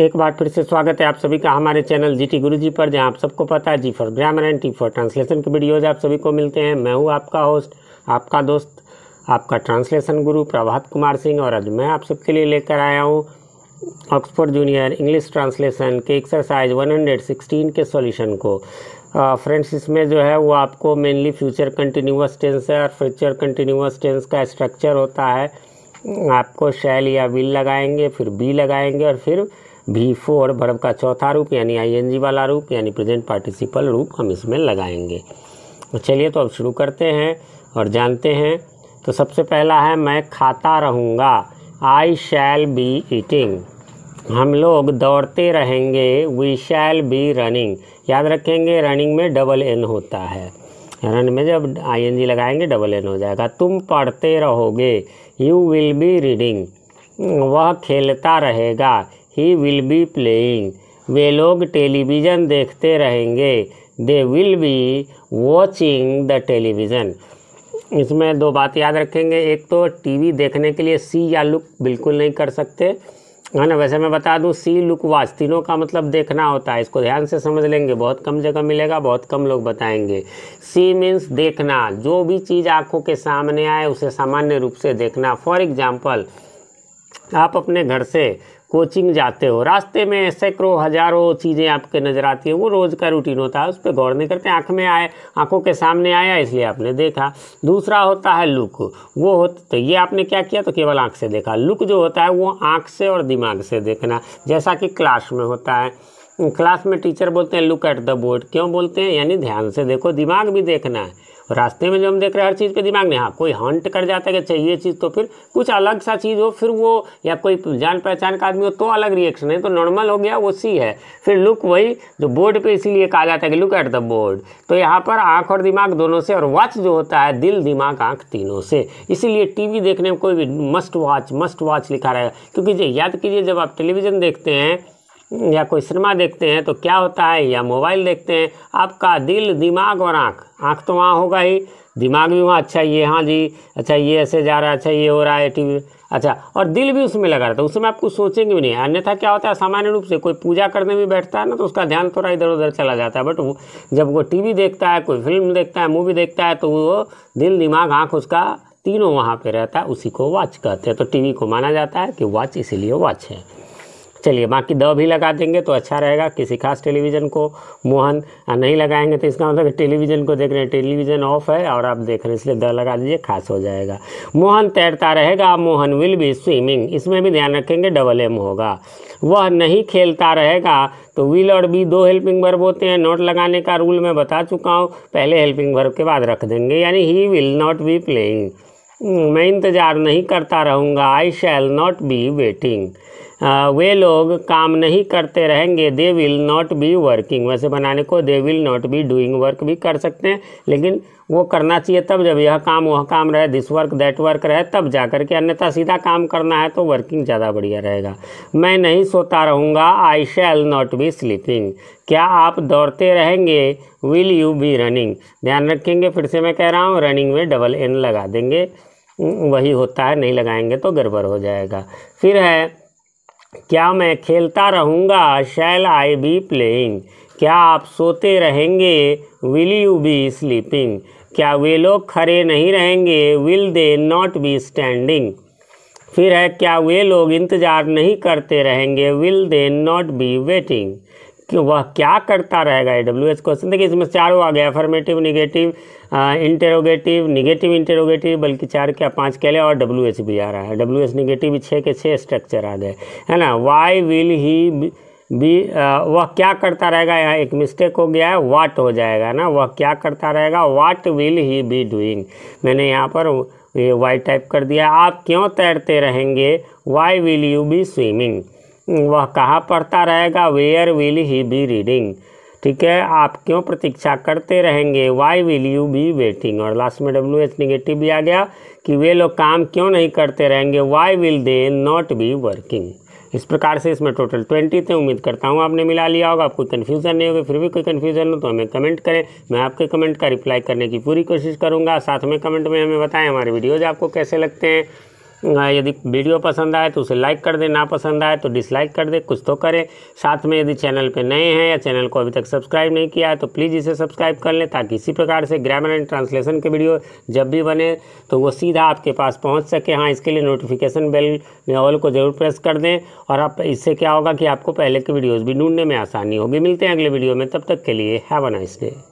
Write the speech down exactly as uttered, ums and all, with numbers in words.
एक बार फिर से स्वागत है आप सभी का हमारे चैनल जीटी गुरुजी पर, जहां आप सबको पता है G for grammar and T for translation के वीडियोज आप सभी को मिलते हैं। मैं हूं आपका होस्ट, आपका दोस्त, आपका ट्रांसलेशन गुरु प्रभात कुमार सिंह, और आज मैं आप सबके लिए लेकर आया हूं ऑक्सफोर्ड जूनियर इंग्लिश ट्रांसलेशन के एक्सरसाइज एक सौ सोलह के सॉल्यूशन को। फ्रेंड्स, इसमें जो है वो आपको मेनली फ्यूचर कंटिन्यूअस टेंस है, और फ्यूचर कंटिन्यूअस टेंस का स्ट्रक्चर होता है, आपको शैल या विल लगाएंगे, फिर बी लगाएंगे, और फिर भी फोर वर्ब का चौथा रूप यानी आईएनजी वाला रूप यानी प्रेजेंट पार्टिसिपल रूप हम इसमें लगाएंगे। चलिए तो अब शुरू करते हैं और जानते हैं। तो सबसे पहला है मैं खाता रहूँगा, आई शैल बी ईटिंग। हम लोग दौड़ते रहेंगे, वी शैल बी रनिंग। याद रखेंगे रनिंग में डबल एन होता है, रन में जब आईएनजी लगाएंगे डबल एन हो जाएगा। तुम पढ़ते रहोगे, यू विल बी रीडिंग। वह खेलता रहेगा, ही विल बी प्लेइंग। वे लोग टेलीविज़न देखते रहेंगे, they will be watching the television. इसमें दो बात याद रखेंगे, एक तो टीवी देखने के लिए सी या लुक बिल्कुल नहीं कर सकते, है ना। वैसे मैं बता दूं सी लुक वाच तीनों का मतलब देखना होता है, इसको ध्यान से समझ लेंगे, बहुत कम जगह मिलेगा, बहुत कम लोग बताएंगे। सी मीन्स देखना, जो भी चीज़ आँखों के सामने आए उसे सामान्य रूप से देखना। फॉर एग्जाम्पल, आप अपने घर से कोचिंग जाते हो, रास्ते में सैकड़ों हज़ारों चीज़ें आपके नज़र आती हैं, वो रोज़ का रूटीन होता है, उस पर गौर नहीं करते, आँख में आए, आँखों के सामने आया इसलिए आपने देखा। दूसरा होता है लुक, वो हो तो ये आपने क्या किया तो केवल आँख से देखा। लुक जो होता है वो आँख से और दिमाग से देखना, जैसा कि क्लास में होता है। क्लास में टीचर बोलते हैं लुक एट द बोर्ड, क्यों बोलते हैं यानी ध्यान से देखो, दिमाग भी देखना है। रास्ते में जो हम देख रहे हैं हर चीज़ पे दिमाग नहीं, हाँ कोई हंट कर जाता है कि चाहिए चीज़, तो फिर कुछ अलग सा चीज़ हो, फिर वो या कोई जान पहचान का आदमी हो तो अलग रिएक्शन है, तो नॉर्मल हो गया वो सी है। फिर लुक वही जो बोर्ड पे इसीलिए कहा जाता है कि लुक एट द बोर्ड, तो यहाँ पर आँख और दिमाग दोनों से, और वॉच जो होता है दिल दिमाग आँख तीनों से। इसीलिए टी वी देखने में कोई भी मस्ट वॉच मस्ट वॉच लिखा रहेगा, क्योंकि याद कीजिए जब आप टेलीविज़न देखते हैं या कोई सिनेमा देखते हैं तो क्या होता है, या मोबाइल देखते हैं, आपका दिल दिमाग और आँख, आँख तो वहाँ होगा ही, दिमाग भी वहाँ, अच्छा ये हाँ जी, अच्छा ये ऐसे जा रहा है, अच्छा ये हो रहा है टीवी, अच्छा, और दिल भी उसमें लगा रहता है, उसमें आप कुछ सोचेंगे भी नहीं। अन्यथा क्या होता है, सामान्य रूप से कोई पूजा करने में बैठता है ना तो उसका ध्यान थोड़ा इधर उधर चला जाता है, बट वो जब वो टीवी देखता है, कोई फिल्म देखता है, मूवी देखता है, तो वो दिल दिमाग आँख उसका तीनों वहाँ पर रहता है, उसी को वॉच कहते हैं। तो टी वी को माना जाता है कि वॉच, इसीलिए वॉच है। चलिए बाकी द भी लगा देंगे तो अच्छा रहेगा, किसी खास टेलीविज़न को। मोहन नहीं लगाएंगे तो इसका मतलब टेलीविज़न को देख रहे हैं, टेलीविज़न ऑफ है और आप देख रहे हैं, इसलिए द लगा दीजिए, खास हो जाएगा। मोहन तैरता रहेगा, मोहन विल बी स्विमिंग। इसमें भी ध्यान रखेंगे डबल एम होगा। वह नहीं खेलता रहेगा, तो विल और बी दो हेल्पिंग वर्ब होते हैं, नॉट लगाने का रूल मैं बता चुका हूँ, पहले हेल्पिंग वर्ब के बाद रख देंगे, यानी he will not be playing. मैं इंतज़ार नहीं करता रहूँगा, I shall not be waiting. वे लोग काम नहीं करते रहेंगे, they will not be working. वैसे बनाने को they will not be doing work भी कर सकते हैं, लेकिन वो करना चाहिए तब जब यह काम वह काम रहे, दिस वर्क दैट वर्क रहे, तब जा कर के, अन्यथा सीधा काम करना है तो वर्किंग ज़्यादा बढ़िया रहेगा। मैं नहीं सोता रहूँगा, I shall not be sleeping. क्या आप दौड़ते रहेंगे, विल यू बी रनिंग। ध्यान रखेंगे, फिर से मैं कह रहा हूँ, रनिंग में डबल एन लगा देंगे, वही होता है, नहीं लगाएंगे तो गड़बड़ हो जाएगा। फिर है क्या मैं खेलता रहूँगा, शैल आई बी प्लेइंग। क्या आप सोते रहेंगे, विल यू बी स्लीपिंग। क्या वे लोग खड़े नहीं रहेंगे, will they not be standing. फिर है क्या वे लोग इंतज़ार नहीं करते रहेंगे, will they not be waiting. वह क्या करता रहेगा, ए डब्ल्यू एच क्वेश्चन। देखिए इसमें चारों आ गया, affirmative, negative, interrogative, negative interrogative, बल्कि चार क्या पाँच कह लें, और डब्ल्यू एच भी आ रहा है, डब्ल्यू एच निगेटिव भी छः के छः स्ट्रक्चर आ गए, है ना। वाई विल ही बी, वह क्या करता रहेगा, यहाँ एक मिस्टेक हो गया है, वाट हो जाएगा ना, वह क्या करता रहेगा, what will he be doing. मैंने यहाँ पर ये वाई टाइप कर दिया। आप क्यों तैरते रहेंगे, why will you be swimming. वह कहाँ पढ़ता रहेगा, where will he be reading. ठीक है, आप क्यों प्रतीक्षा करते रहेंगे, why will you be waiting. और लास्ट में डब्ल्यू एच निगेटिव भी आ गया कि वे लोग काम क्यों नहीं करते रहेंगे, why will they not be working. इस प्रकार से इसमें टोटल ट्वेंटी थे। उम्मीद करता हूँ आपने मिला लिया होगा, आपको कन्फ्यूज़न नहीं होगा। फिर भी कोई कन्फ्यूज़न हो तो हमें कमेंट करें, मैं आपके कमेंट का रिप्लाई करने की पूरी कोशिश करूँगा। साथ में कमेंट में हमें बताएं हमारे वीडियोज़ आपको कैसे लगते हैं, यदि वीडियो पसंद आए तो उसे लाइक कर दें, ना पसंद आए तो डिसलाइक कर दें, कुछ तो करें। साथ में यदि चैनल पे नए हैं या चैनल को अभी तक सब्सक्राइब नहीं किया है तो प्लीज़ इसे सब्सक्राइब कर लें, ताकि इसी प्रकार से ग्रामर एंड ट्रांसलेशन के वीडियो जब भी बने तो वो सीधा आपके पास पहुँच सके। हाँ, इसके लिए नोटिफिकेशन बेल ऑल को ज़रूर प्रेस कर दें, और आप इससे क्या होगा कि आपको पहले के वीडियोज़ भी ढूंढने में आसानी होगी। मिलते हैं अगले वीडियो में, तब तक के लिए हैव अ नाइस डे।